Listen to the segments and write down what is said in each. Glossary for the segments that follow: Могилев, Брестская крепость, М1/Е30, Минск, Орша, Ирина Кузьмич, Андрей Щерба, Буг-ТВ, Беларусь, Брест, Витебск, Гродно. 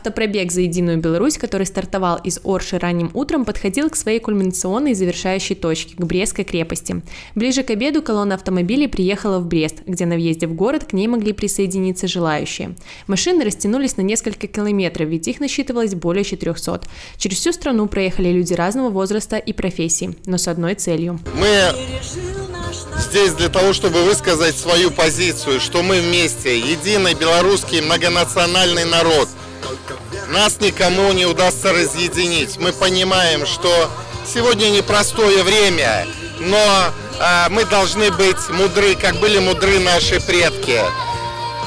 Автопробег за единую Беларусь, который стартовал из Орши ранним утром, подходил к своей кульминационной и завершающей точке, к Брестской крепости. Ближе к обеду колонна автомобилей приехала в Брест, где на въезде в город к ней могли присоединиться желающие. Машины растянулись на несколько километров, ведь их насчитывалось более 400. Через всю страну проехали люди разного возраста и профессий, но с одной целью. Мы здесь для того, чтобы высказать свою позицию, что мы вместе, единый белорусский многонациональный народ. Нас никому не удастся разъединить. Мы понимаем, что сегодня непростое время, но мы должны быть мудры, как были мудры наши предки.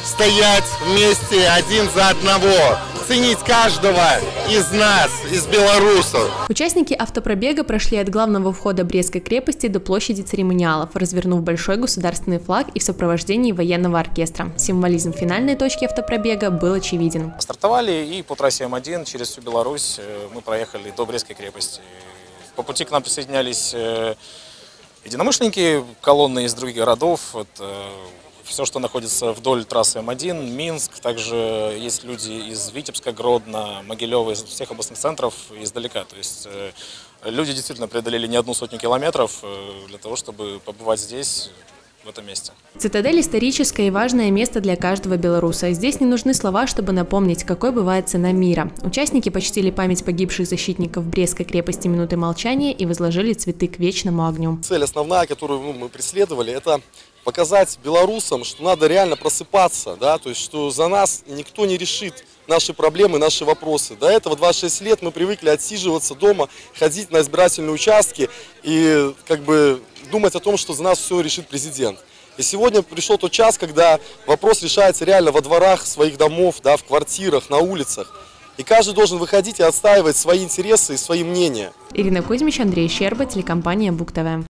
Стоять вместе один за одного. Ценить каждого из нас, из белорусов. Участники автопробега прошли от главного входа Брестской крепости до площади церемониалов, развернув большой государственный флаг и в сопровождении военного оркестра. Символизм финальной точки автопробега был очевиден. Стартовали и по трассе М1 через всю Беларусь мы проехали до Брестской крепости. По пути к нам присоединялись единомышленники, колонны из других городов. Все, что находится вдоль трассы М1, Минск, также есть люди из Витебска, Гродно, Могилева, из всех областных центров издалека. То есть люди действительно преодолели не одну сотню километров для того, чтобы побывать здесь, в этом месте. Цитадель – историческое и важное место для каждого белоруса. Здесь не нужны слова, чтобы напомнить, какой бывает цена мира. Участники почтили память погибших защитников Брестской крепости минутой молчания и возложили цветы к вечному огню. Цель основная, которую мы преследовали, это показать белорусам, что надо реально просыпаться, да, то есть что за нас никто не решит наши проблемы, наши вопросы. До этого 26 лет мы привыкли отсиживаться дома, ходить на избирательные участки и думать о том, что за нас все решит президент. И сегодня пришел тот час, когда вопрос решается реально во дворах своих домов, да, в квартирах, на улицах. И каждый должен выходить и отстаивать свои интересы и свои мнения. Ирина Кузьмич, Андрей Щерба, телекомпания Буг-ТВ.